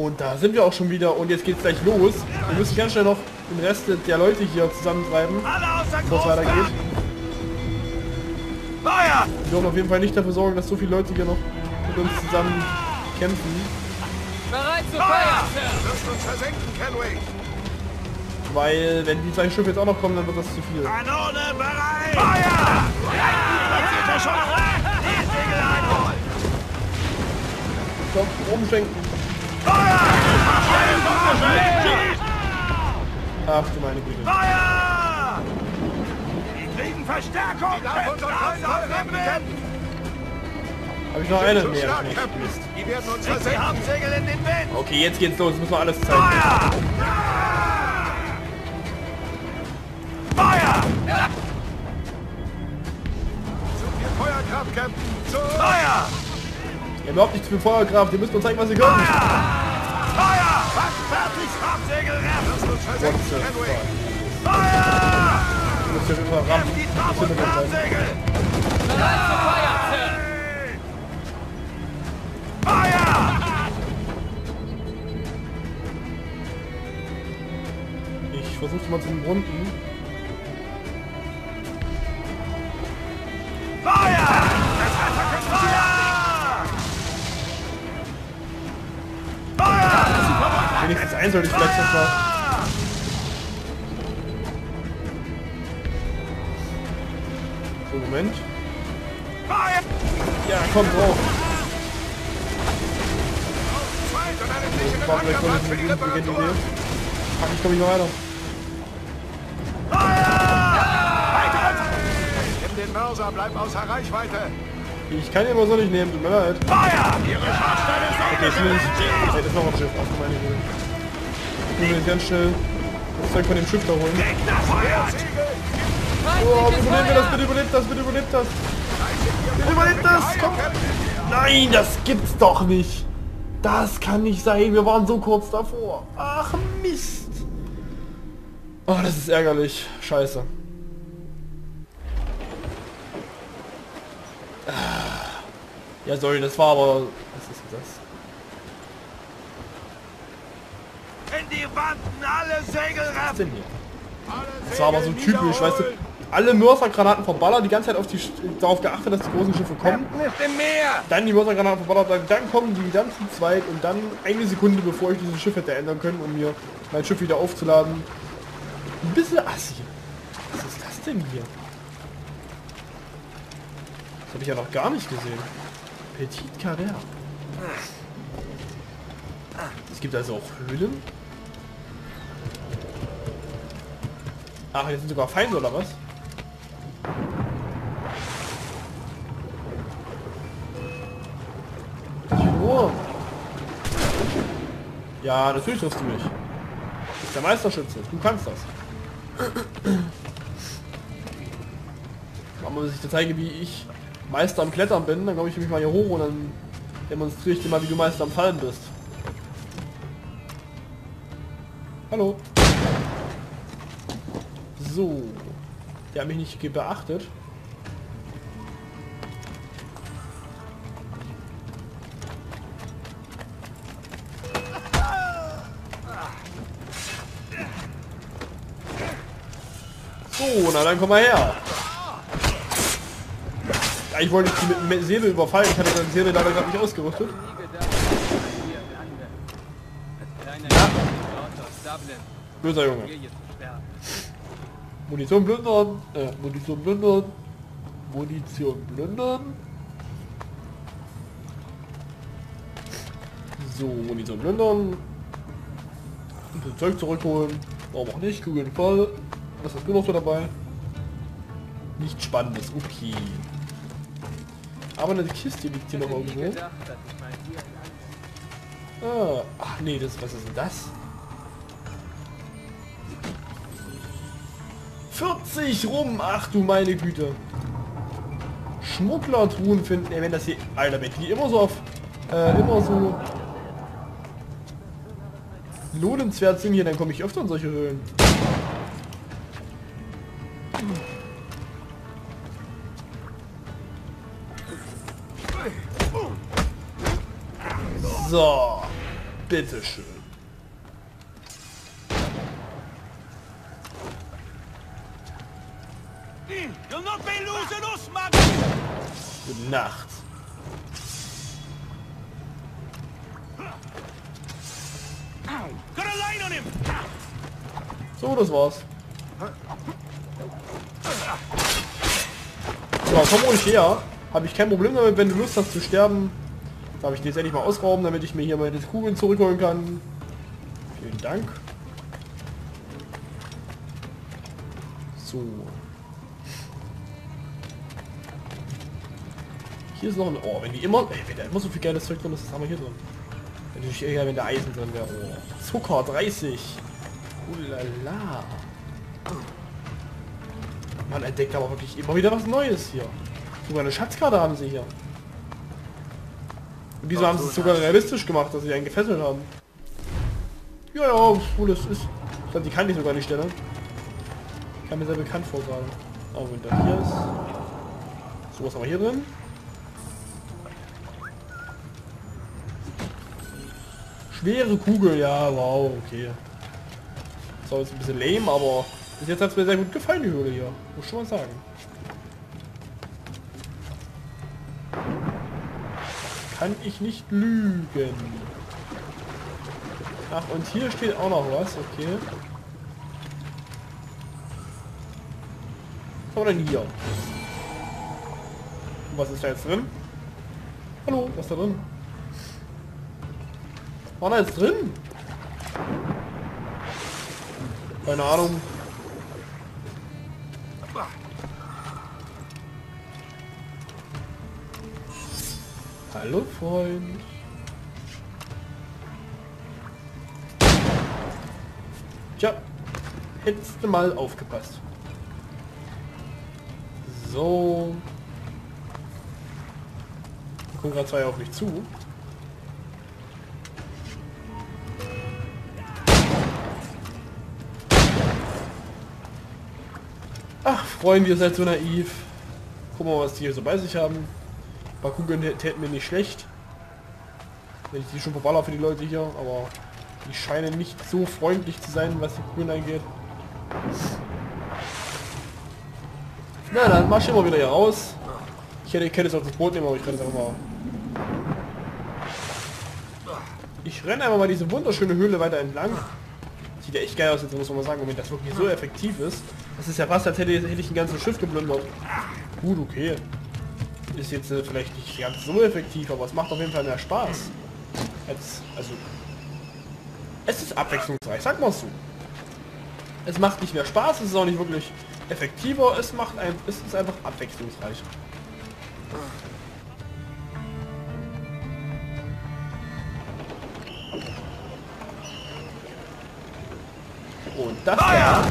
Und da sind wir auch schon wieder und jetzt geht's gleich los. Wir müssen ganz schnell noch den Rest der Leute hier zusammentreiben, bevor es weitergeht. Wir wollen auf jeden Fall nicht dafür sorgen, dass so viele Leute hier noch mit uns zusammen kämpfen. Bereit zu feiern! Wirst uns versenken, Kenway! Weil, wenn die zwei Schiffe jetzt auch noch kommen, dann wird das zu viel. Kanone bereit! Feuer! Ja, schon die Segel einholen! Stopp, umschenken! Feuer! Ach du meine Güte! Feuer! Die kriegen Verstärkung! Habe ich noch eine mehr? Die werden uns versenken! Segel in den Wind! Okay, jetzt geht's los, müssen wir alles zeigen. Feuer! Feuer! Ja. So viel Feuerkraft, Captain! So Feuer! Ihr habt überhaupt nichts für Feuerkraft, ihr müsst uns zeigen, was ihr könnt! Feuer! Feuer! Fast fertig! Trabsegel rennen! Feuer! Ich muss hier rüber ran. Die Trab- und Trabsegel! Bereit zu feiern! Feuer! Ich versuch's mal zu umrunden. Wenigstens eindeutig vielleicht das war. So, Moment. Ja, komm drauf. So, warte, vielleicht soll ich mit dem Idee. Ach, ich komme nicht mehr weiter. Nimm den Mörser, bleib außer Reichweite. Ich kann ihn aber so nicht nehmen, tut mir leid. Feuer! Okay, ich will nicht. Ey, das war noch ein Schiff, ach meine Güte. Ich will jetzt ganz schnell das Zeug von dem Schiff da holen. Oh, überlebt wir das, bitte überlebt das, bitte überlebt das. Bitte überlebt das, komm. Nein, das gibt's doch nicht. Das kann nicht sein, wir waren so kurz davor. Ach Mist. Oh, das ist ärgerlich. Scheiße. Ja, sorry, das war aber... Was ist denn das? In die Wanden, alle Segel rein! Was ist denn hier? Das war aber so typisch, weißt du? Alle Mörsergranaten verballert, die ganze Zeit auf die, darauf geachtet, dass die großen Schiffe kommen. Dann die Mörsergranaten verballert, dann kommen die, dann zu zweit und dann eine Sekunde, bevor ich dieses Schiff hätte ändern können, um mir mein Schiff wieder aufzuladen. Ein bisschen assi. Was ist das denn hier? Das habe ich ja noch gar nicht gesehen. Petit Carrère. Es gibt also auch Höhlen. Ach, jetzt sind sogar Feinde oder was? Oh. Ja, natürlich triffst du mich. Das ist der Meisterschütze. Du kannst das. Machen wir, dass ich dir zeige, wie ich Meister am Klettern bin, dann komme ich nämlich mal hier hoch und dann demonstriere ich dir mal, wie du Meister am Fallen bist. Hallo. So. Der hat mich nicht beachtet. So, na dann komm mal her. Ich wollte nicht die mit Säbel überfallen, ich hatte seine Säbel leider gerade nicht ausgerüstet. Böser Junge. Munition plündern, Munition plündern, Munition plündern. So, Munition plündern. Ein bisschen Zeug zurückholen. Warum auch nicht, Kugeln voll. Was hast du noch so dabei? Nichts Spannendes, okay. Aber eine Kiste liegt hier noch irgendwo. Ah, ach nee, das, was ist denn das? 40 rum, ach du meine Güte. Schmugglertruhen finden, ey, wenn das hier... Alter, wenn die immer so auf... immer so... lohnenswert sind hier, dann komme ich öfter in solche Höhlen. So, Bitteschön. Gute Nacht. So, das war's. So, komm ruhig her. Habe ich kein Problem damit, wenn du Lust hast zu sterben. Darf ich die jetzt endlich mal ausrauben, damit ich mir hier meine Kugeln zurückholen kann. Vielen Dank. So. Hier ist noch ein... Oh, wenn die immer... Ey, wenn da immer so viel geiles Zeug drin ist, das haben wir hier drin. Wäre natürlich eher, wenn da Eisen drin wäre. Oh. Zucker, 30. Ulala. Man entdeckt aber wirklich immer wieder was Neues hier. Sogar eine Schatzkarte haben sie hier. Und diese haben sie sogar realistisch gemacht, dass sie einen gefesselt haben. Ja, ja, cool, das ist... Ich glaube, die kann ich sogar nicht stellen. Ich kann mir sehr bekannt vor gerade. Oh, wenn da hier ist... So, was haben wir hier drin? Schwere Kugel, ja, wow, okay. Das war jetzt ein bisschen lame, aber... Bis jetzt hat es mir sehr gut gefallen, die Höhle hier. Muss schon mal sagen. Kann ich nicht lügen. Ach, und hier steht auch noch was, okay. Was haben wir denn hier? Und was ist da jetzt drin? Hallo, was ist da drin? War da jetzt drin? Keine Ahnung. Hallo Freund. Tja, hättest du mal aufgepasst. So. Da kommen gerade zwei auf mich zu. Ach, Freunde, ihr seid so naiv. Guck mal, was die hier so bei sich haben. Ein paar Kugeln täten mir nicht schlecht. Wenn ich die schon verballer für die Leute hier, aber die scheinen nicht so freundlich zu sein, was die Kugeln angeht. Na dann, mach ich immer wieder hier raus. Ich könnte jetzt auch das Boot nehmen, aber ich renne jetzt einfach mal. Ich renne einfach mal diese wunderschöne Höhle weiter entlang. Sieht ja echt geil aus, jetzt muss man mal sagen, wenn das wirklich so effektiv ist. Das ist ja fast, als hätte ich ein ganzes Schiff geplündert. Gut, okay. Ist jetzt vielleicht nicht ganz so effektiv, aber es macht auf jeden Fall mehr Spaß. Also, es ist abwechslungsreich, sag mal so. Es macht nicht mehr Spaß, es ist auch nicht wirklich effektiver, es ist einfach abwechslungsreicher. Und das Feuer!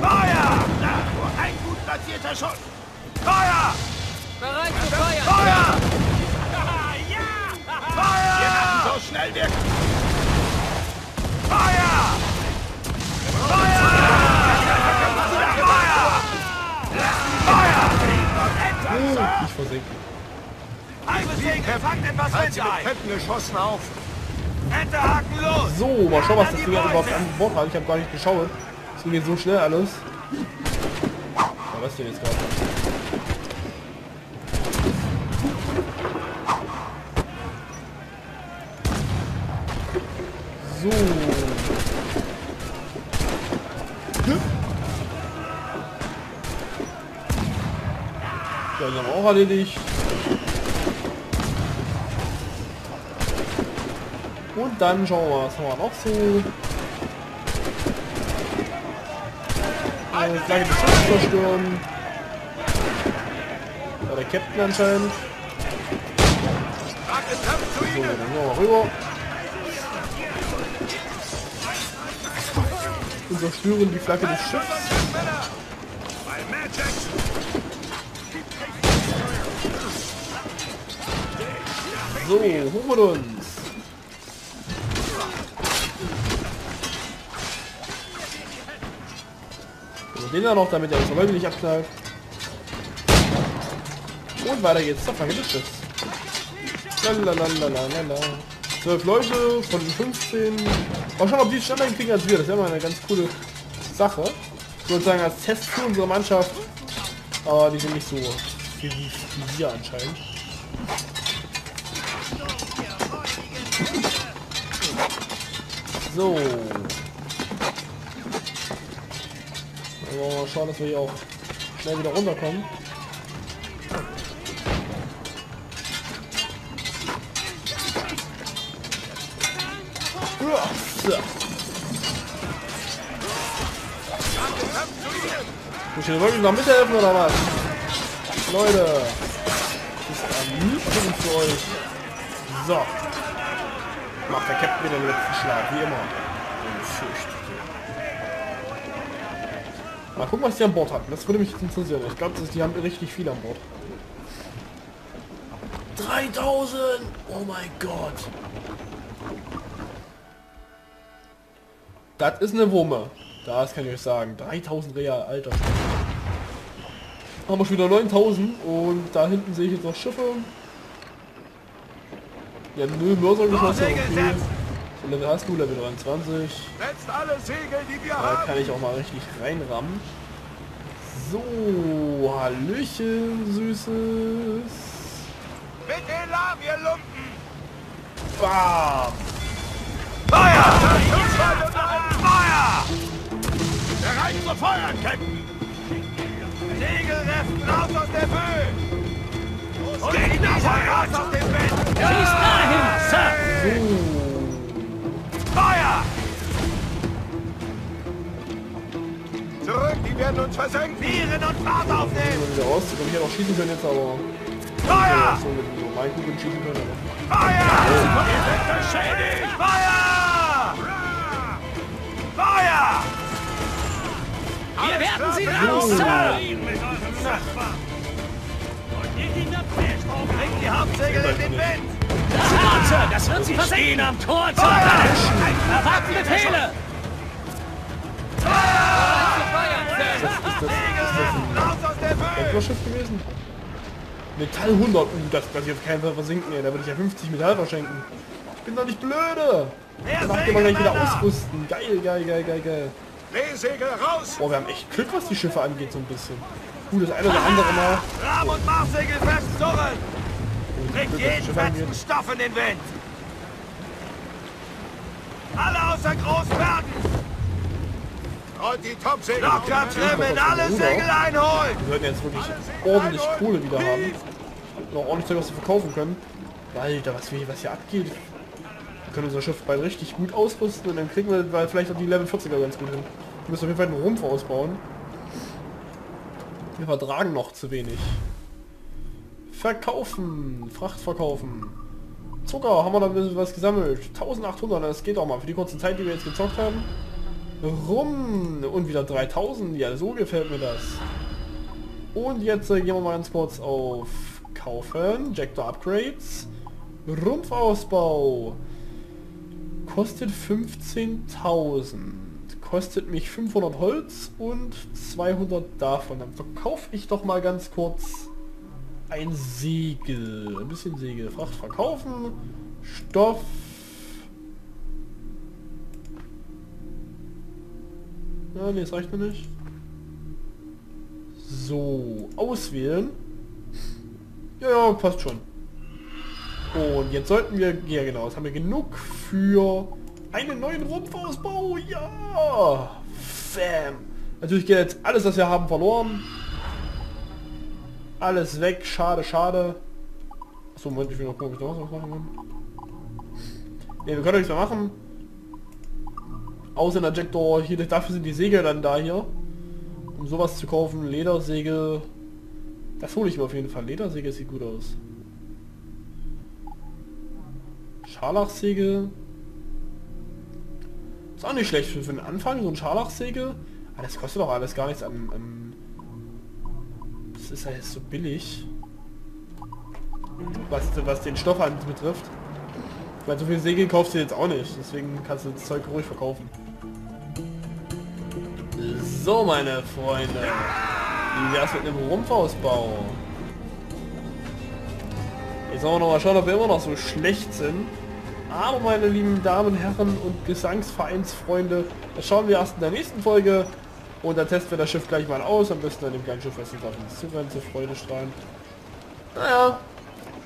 Feuer! Nur ein gut platzierter Schuss! Feuer! Bereit für Feuer! Feuer! Ja! Feuer! Wir machen so schnell wir... Feuer! Feuer! Feuer! Feuer! Ich versinke. Die fangen etwas mit ein! Fetten geschossen auf! Enterhaken los! So, mal schauen, was das Ding überhaupt an Bord hat. Ich habe gar nicht geschaut. Es ging jetzt so schnell alles. Was denn jetzt gerade? So. Ja, das haben wir auch erledigt. Und dann schauen wir mal, was haben wir noch so? Eine kleine Beschützung zerstören. Ja, der Captain anscheinend. So, dann gehen wir mal rüber. Und zerstören die Flagge des Schiffs. So, hoch mit uns. Den da noch, damit er unsere Leute nicht abknallt. Und weiter geht's. Da fangen wir das jetzt. 12 Leute von 15. Mal schauen, ob die schneller kriegen als wir. Das ist ja mal eine ganz coole Sache. Sozusagen als Test für unsere Mannschaft. Aber die sind nicht so viel wie wir anscheinend. So. Also mal schauen, dass wir hier auch schnell wieder runterkommen. Muss ich wirklich noch mithelfen oder was? Leute, das ist ein Mühlchen für euch. So. Macht der Captain wieder den letzten Schlag, wie immer. Mal gucken, was die an Bord hatten. Das würde mich jetzt interessieren. Ich glaube, die haben richtig viel an Bord. 3000! Oh mein Gott! Das ist eine Wumme. Das kann ich euch sagen. 3000 Real, Alter. Haben wir schon wieder 9000 und da hinten sehe ich jetzt noch Schiffe. Ja, nö, Mörser geschossen. Okay. Level hast du, Level 23. Da kann ich auch mal richtig reinrammen. So, Hallöchen, Süßes. Bitte lahm, ihr Lumpen! Bam! Feuer! Bereit zu feuern, Captain! Segelreffen raus aus der Höhe! Und geht nach raus aus dem Bett! Schieß dahin, Sir! Feuer! Zurück, die werden uns versenken! Vieren und Fahrt aufnehmen! Ich bin hier noch schießen können jetzt, aber... Feuer! So mit dem Maiku schießen können, aber... Feuer! Ihr seid verschädigt! Feuer! Feuer! Wir werden sie raus, Sir! Bringt die Hauptsegel in den Wind! Das wird, Sir! Das wird sie versenken! Stehen am Tor, Sir! Erwarten Befehle! Ist das Schiff gewesen? Metall 100! Das kann ich auf keinen Fall versinken, ey. Da würde ich ja 50 Metall verschenken. Ich bin doch nicht blöde! Macht ihr mal gleich wieder ausrüsten. Geil, geil, geil, geil, geil. Seegel raus! Boah, wir haben echt Glück, was die Schiffe angeht, so ein bisschen. Gut, das eine oder andere Mal. Rahm- und Maßsegel festzurren! Bringt jeden festen Stoff in den Wind! Alle außer Großbergen! Und die Topsegel! Locker trimmen, alle Segel einholen! Wir sollten jetzt wirklich ordentlich Kohle wieder haben. Noch ordentlich Zeug, was wir verkaufen können. Alter, was hier abgeht. Wir können unser Schiff bald richtig gut ausrüsten und dann kriegen wir bald vielleicht auch die Level 40er ganz gut hin. Wir müssen auf jeden Fall einen Rumpf ausbauen. Wir vertragen noch zu wenig. Verkaufen! Fracht verkaufen. Zucker, haben wir da ein bisschen was gesammelt. 1800, das geht auch mal für die kurze Zeit, die wir jetzt gezockt haben. Rum! Und wieder 3000, ja so gefällt mir das. Und jetzt gehen wir mal ganz kurz auf Kaufen, Jector Upgrades, Rumpfausbau. Kostet 15.000. Kostet mich 500 Holz und 200 davon. Dann verkaufe ich doch mal ganz kurz ein Segel. Ein bisschen Segel. Fracht verkaufen. Stoff. Ja, nee, das reicht mir nicht. So, auswählen. Ja, passt schon. Und jetzt sollten wir, ja genau, jetzt haben wir genug für einen neuen Rumpfausbau, ja! Bam! Natürlich geht jetzt alles, was wir haben, verloren. Alles weg, schade, schade. Achso, Moment, ich will noch gucken, ob ich noch was machen kann. Ne, wir können nichts mehr machen. Außer in der Jector, hier, dafür sind die Segel dann da hier. Um sowas zu kaufen, Ledersegel. Das hole ich mir auf jeden Fall, Ledersegel sieht gut aus. Scharlachsegel. Ist auch nicht schlecht für den Anfang, so ein Scharlachsegel. Aber das kostet doch alles gar nichts an... Das ist ja jetzt so billig. Was den Stoff betrifft. Weil so viel Segel kaufst du jetzt auch nicht. Deswegen kannst du das Zeug ruhig verkaufen. So, meine Freunde. Wie wär's mit einem Rumpfausbau? Jetzt wollen wir noch mal schauen, ob wir immer noch so schlecht sind. Aber meine lieben Damen, Herren und Gesangsvereinsfreunde, das schauen wir erst in der nächsten Folge. Und dann testen wir das Schiff gleich mal aus. Am besten an dem kleinen Schiff, was die Sachen zu werden, zur Freude strahlen. Naja,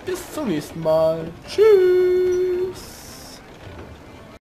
bis zum nächsten Mal. Tschüss.